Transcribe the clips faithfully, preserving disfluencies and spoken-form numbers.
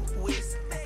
go with me.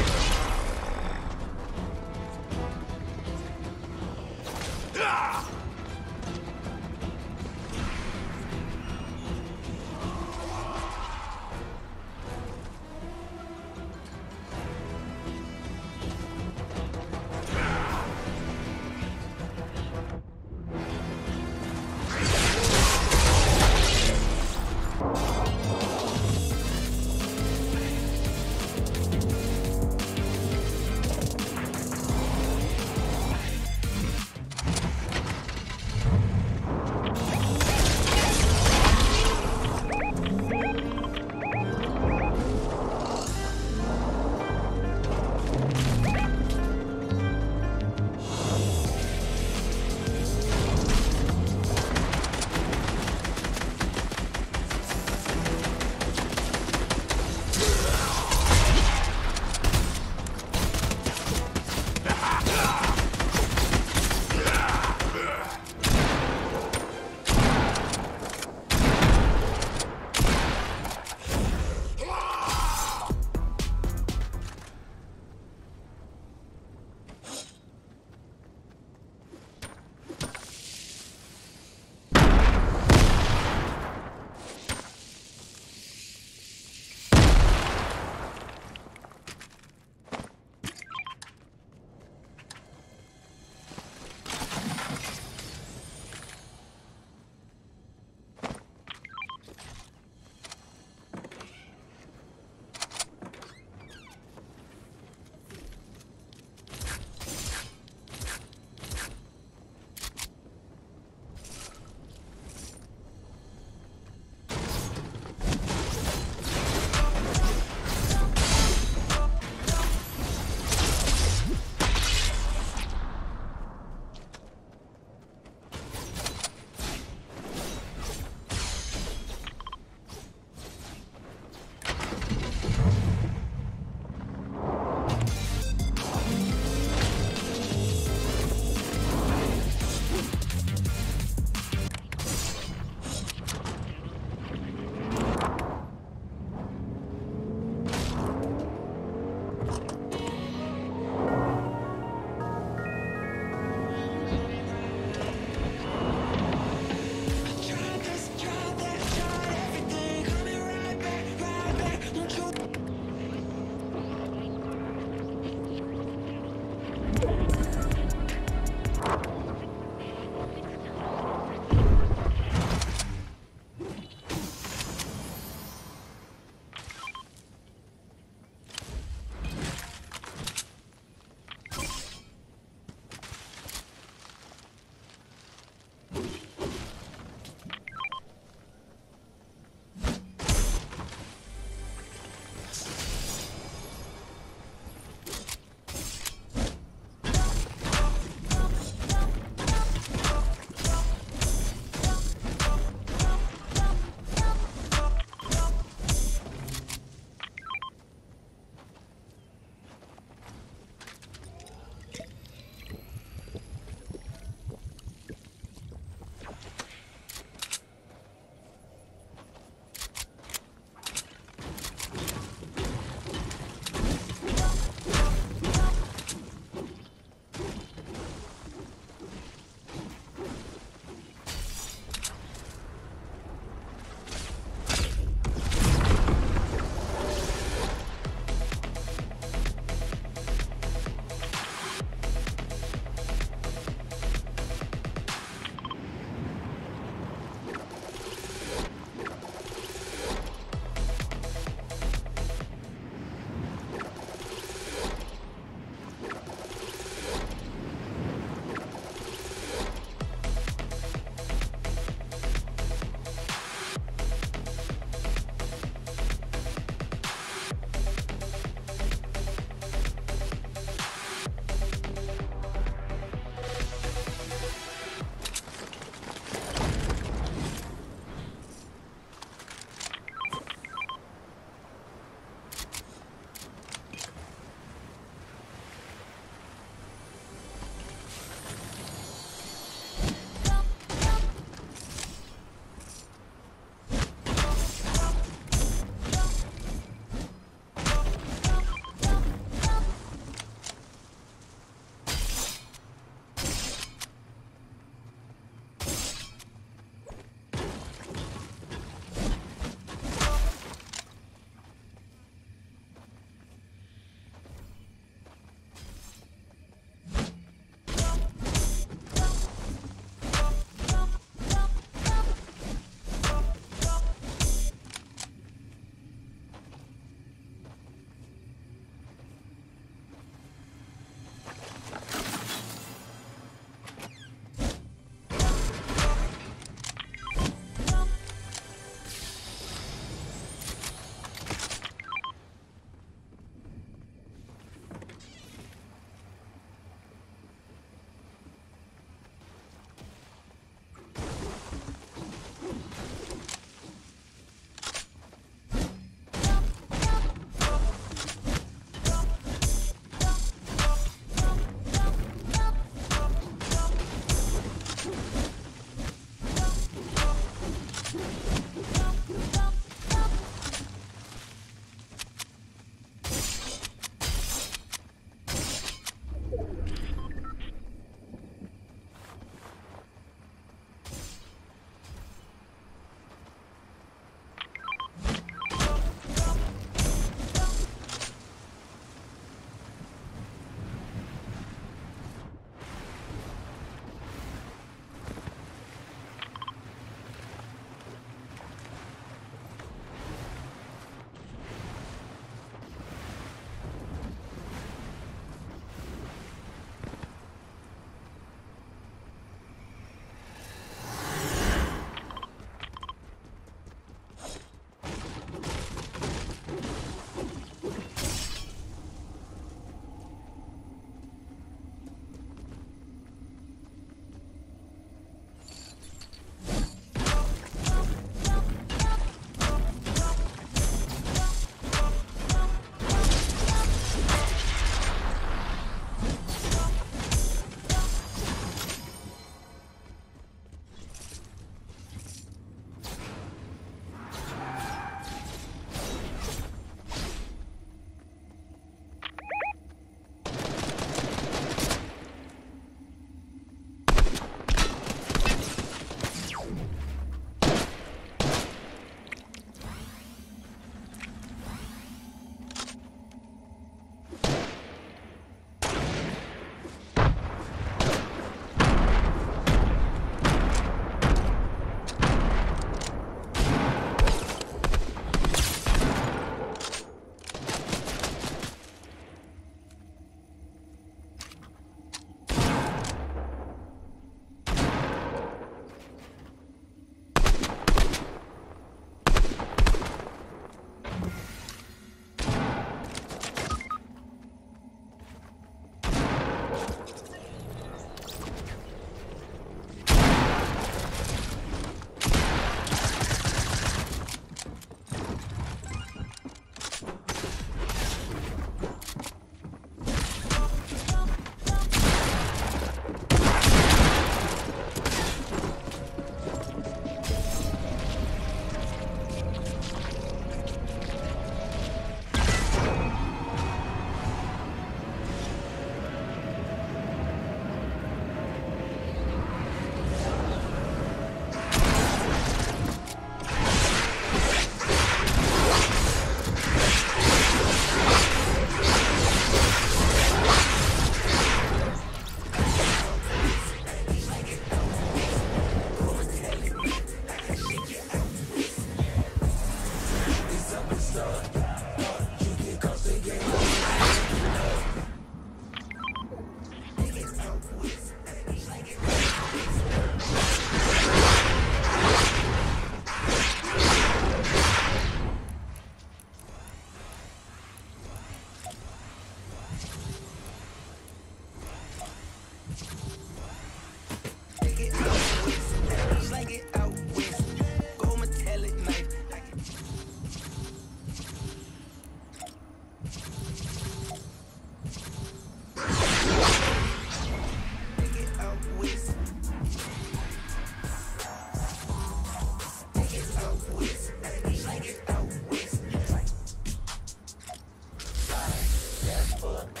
fun.